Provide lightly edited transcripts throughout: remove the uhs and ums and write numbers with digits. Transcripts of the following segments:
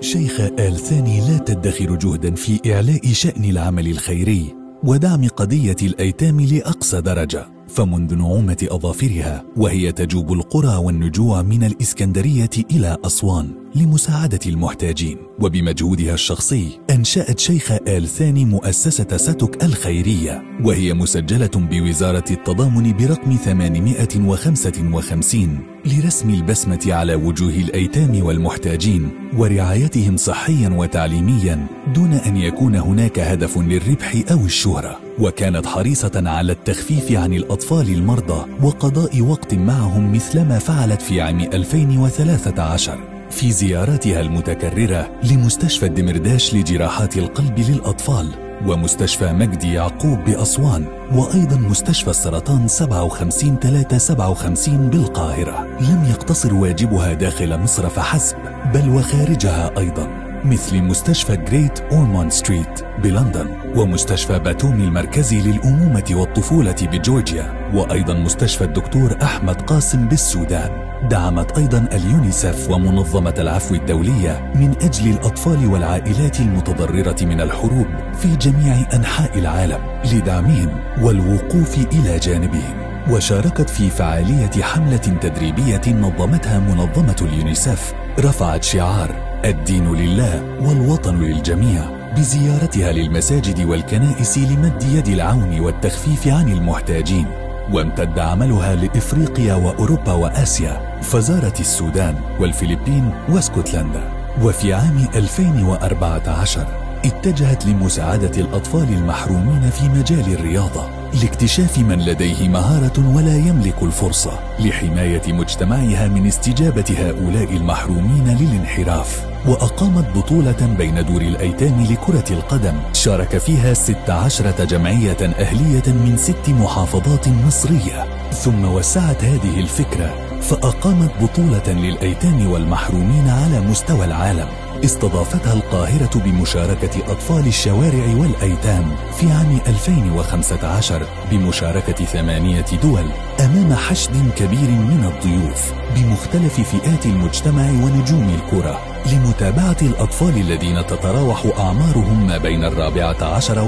شيخة آل ثاني لا تدخر جهدا في إعلاء شأن العمل الخيري ودعم قضية الأيتام لأقصى درجة، فمنذ نعومة أظافرها وهي تجوب القرى والنجوع من الإسكندرية إلى أسوان لمساعدة المحتاجين، وبمجهودها الشخصي أنشأت شيخة آل ثاني مؤسسة ساتوك الخيرية، وهي مسجلة بوزارة التضامن برقم 855 لرسم البسمة على وجوه الأيتام والمحتاجين ورعايتهم صحيا وتعليميا دون أن يكون هناك هدف للربح أو الشهرة، وكانت حريصة على التخفيف عن الأطفال المرضى وقضاء وقت معهم مثلما فعلت في عام 2013 في زياراتها المتكررة لمستشفى الدمرداش لجراحات القلب للأطفال ومستشفى مجدي يعقوب بأسوان وأيضا مستشفى السرطان 57357 بالقاهرة. لم يقتصر واجبها داخل مصر فحسب بل وخارجها أيضا، مثل مستشفى غريت أورموند ستريت بلندن ومستشفى باتومي المركزي للأمومة والطفولة بجورجيا وأيضا مستشفى الدكتور أحمد قاسم بالسودان. دعمت أيضاً اليونيسف ومنظمة العفو الدولية من أجل الأطفال والعائلات المتضررة من الحروب في جميع أنحاء العالم لدعمهم والوقوف إلى جانبهم، وشاركت في فعالية حملة تدريبية نظمتها منظمة اليونيسف رفعت شعار الدين لله والوطن للجميع بزيارتها للمساجد والكنائس لمد يد العون والتخفيف عن المحتاجين. وامتد عملها لإفريقيا وأوروبا وآسيا، فزارت السودان والفلبين واسكتلندا. وفي عام 2014 اتجهت لمساعدة الأطفال المحرومين في مجال الرياضة لاكتشاف من لديه مهارة ولا يملك الفرصة، لحماية مجتمعها من استجابة هؤلاء المحرومين للانحراف، وأقامت بطولة بين دور الأيتام لكرة القدم شارك فيها 16 جمعية أهلية من 6 محافظات مصرية. ثم وسعت هذه الفكرة فأقامت بطولة للأيتام والمحرومين على مستوى العالم استضافتها القاهرة بمشاركة أطفال الشوارع والأيتام في عام 2015 بمشاركة 8 دول أمام حشد كبير من الضيوف بمختلف فئات المجتمع ونجوم الكرة لمتابعة الأطفال الذين تتراوح أعمارهم ما بين 14 و15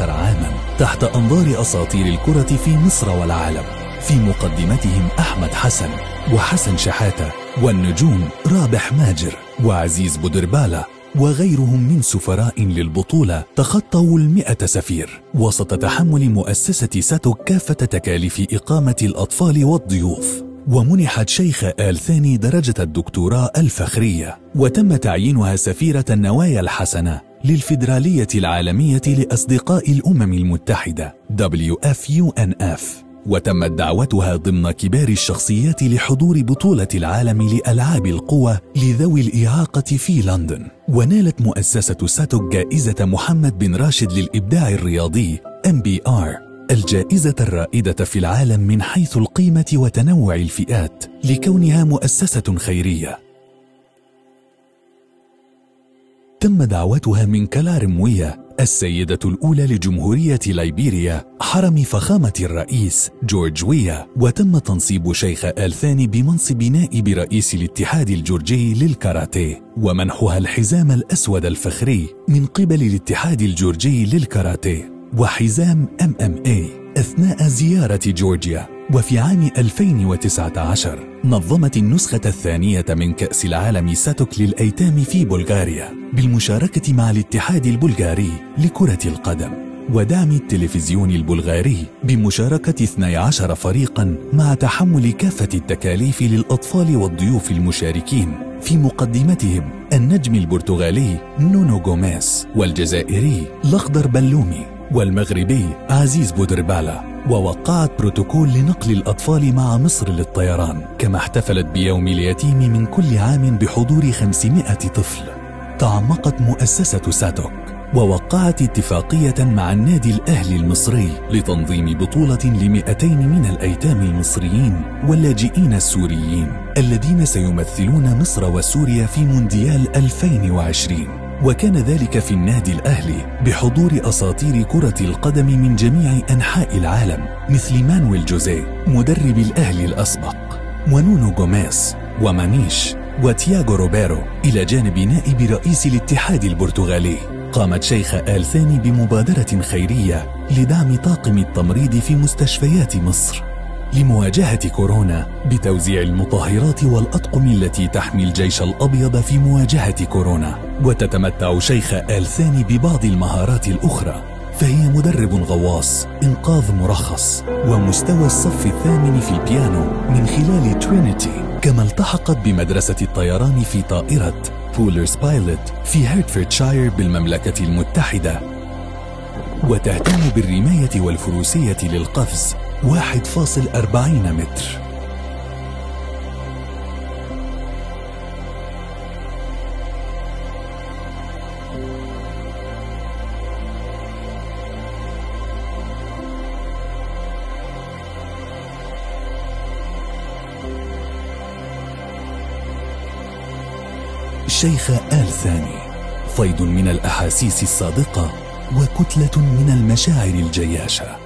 عاما تحت أنظار أساطير الكرة في مصر والعالم، في مقدمتهم أحمد حسن وحسن شحاتة والنجوم رابح ماجر وعزيز بودربالا وغيرهم من سفراء للبطولة تخطوا 100 سفير، وسط تحمل مؤسسة ساتوك كافة تكاليف إقامة الأطفال والضيوف. ومنحت شيخة آل ثاني درجة الدكتوراه الفخرية، وتم تعيينها سفيرة النوايا الحسنة للفيدرالية العالمية لأصدقاء الأمم المتحدة WFUNF، وتمت دعوتها ضمن كبار الشخصيات لحضور بطولة العالم لألعاب القوى لذوي الإعاقة في لندن. ونالت مؤسسة ساتوك جائزة محمد بن راشد للإبداع الرياضي MBR، الجائزة الرائدة في العالم من حيث القيمة وتنوع الفئات لكونها مؤسسة خيرية. تم دعوتها من كلارمويا السيدة الأولى لجمهورية ليبيريا حرم فخامة الرئيس جورج ويا، وتم تنصيب شيخة آل ثاني بمنصب نائب رئيس الاتحاد الجورجي للكاراتيه ومنحها الحزام الأسود الفخري من قبل الاتحاد الجورجي للكاراتيه وحزام MMA أثناء زيارة جورجيا. وفي عام 2019 نظمت النسخة الثانية من كأس العالم ساتوك للأيتام في بلغاريا بالمشاركة مع الاتحاد البلغاري لكرة القدم ودعم التلفزيون البلغاري بمشاركة 12 فريقا مع تحمل كافة التكاليف للأطفال والضيوف المشاركين، في مقدمتهم النجم البرتغالي نونو جوماس والجزائري لخضر بلومي والمغربي عزيز بودربالا. ووقعت بروتوكول لنقل الأطفال مع مصر للطيران، كما احتفلت بيوم اليتيم من كل عام بحضور 500 طفل. تعمقت مؤسسة ساتوك ووقعت اتفاقية مع النادي الأهلي المصري لتنظيم بطولة 200 من الأيتام المصريين واللاجئين السوريين الذين سيمثلون مصر وسوريا في مونديال 2020، وكان ذلك في النادي الأهلي بحضور أساطير كرة القدم من جميع أنحاء العالم مثل مانويل جوزيه مدرب الأهلي الأسبق ونونو جوميز ومانيش وتياغو روبيرو إلى جانب نائب رئيس الاتحاد البرتغالي. قامت شيخة آل ثاني بمبادرة خيرية لدعم طاقم التمريض في مستشفيات مصر لمواجهة كورونا بتوزيع المطهرات والأطقم التي تحمي الجيش الأبيض في مواجهة كورونا. وتتمتع شيخة آل ثاني ببعض المهارات الأخرى، فهي مدرب غواص إنقاذ مرخص ومستوى الصف الثامن في البيانو من خلال ترينيتي، كما التحقت بمدرسة الطيران في طائرة بولرز بايلوت في هيرفوردشاير بالمملكة المتحدة، وتهتم بالرماية والفروسية للقفز 1.40 متر. شيخة آل ثاني، فيض من الأحاسيس الصادقة وكتلة من المشاعر الجياشة.